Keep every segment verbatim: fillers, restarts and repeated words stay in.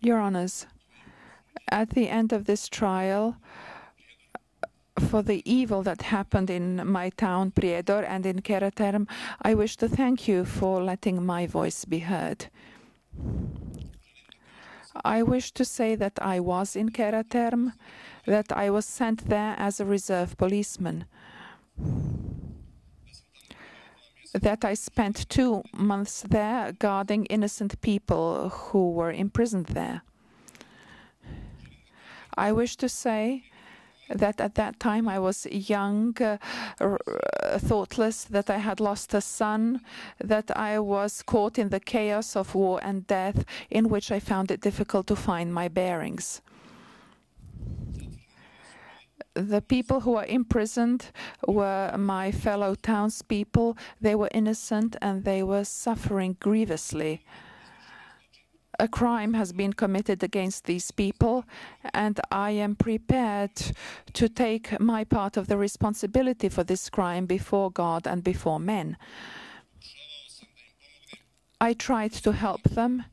Your Honors, at the end of this trial, for the evil that happened in my town, Prijedor, and in Keraterm, I wish to thank you for letting my voice be heard. I wish to say that I was in Keraterm, that I was sent there as a reserve policeman, that I spent two months there guarding innocent people who were imprisoned there. I wish to say that at that time I was young, uh, r thoughtless, that I had lost a son, that I was caught in the chaos of war and death, in which I found it difficult to find my bearings. The people who were imprisoned were my fellow townspeople. They were innocent and they were suffering grievously. A crime has been committed against these people, and I am prepared to take my part of the responsibility for this crime before God and before men. I tried to help them,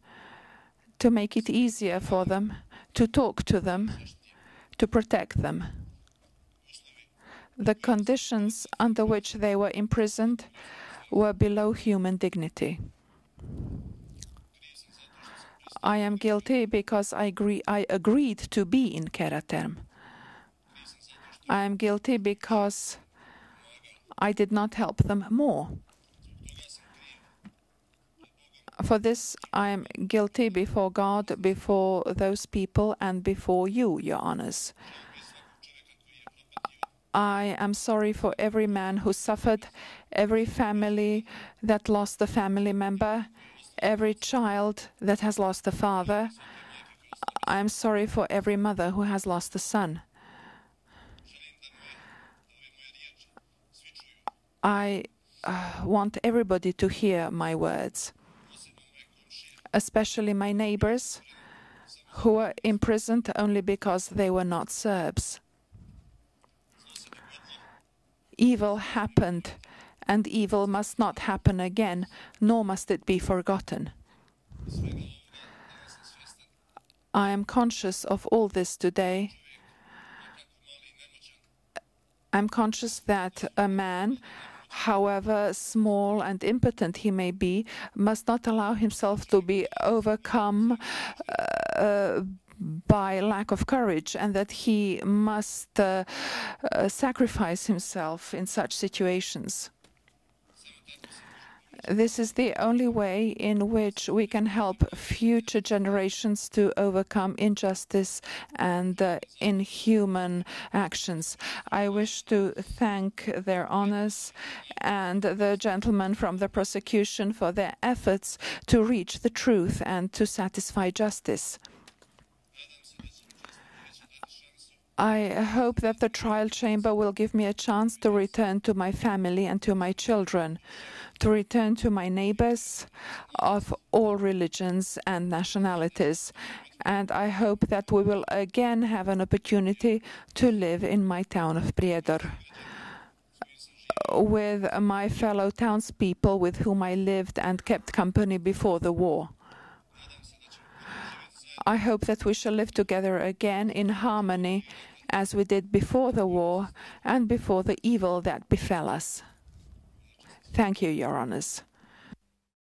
to make it easier for them, to talk to them, to protect them. The conditions under which they were imprisoned were below human dignity. I am guilty because I, agree, I agreed to be in Keraterm. I am guilty because I did not help them more. For this, I am guilty before God, before those people, and before you, Your Honors. I am sorry for every man who suffered, every family that lost a family member, every child that has lost a father. I am sorry for every mother who has lost a son. I uh, want everybody to hear my words, especially my neighbors who were imprisoned only because they were not Serbs. Evil happened, and evil must not happen again, nor must it be forgotten. I am conscious of all this today. I'm conscious that a man, however small and impotent he may be, must not allow himself to be overcome uh, by lack of courage, and that he must uh, uh, sacrifice himself in such situations. This is the only way in which we can help future generations to overcome injustice and uh, inhuman actions. I wish to thank Their Honors and the gentlemen from the prosecution for their efforts to reach the truth and to satisfy justice. I hope that the trial chamber will give me a chance to return to my family and to my children, to return to my neighbors of all religions and nationalities. And I hope that we will again have an opportunity to live in my town of Prijedor, with my fellow townspeople with whom I lived and kept company before the war. I hope that we shall live together again in harmony as we did before the war and before the evil that befell us. Thank you, Your Honors.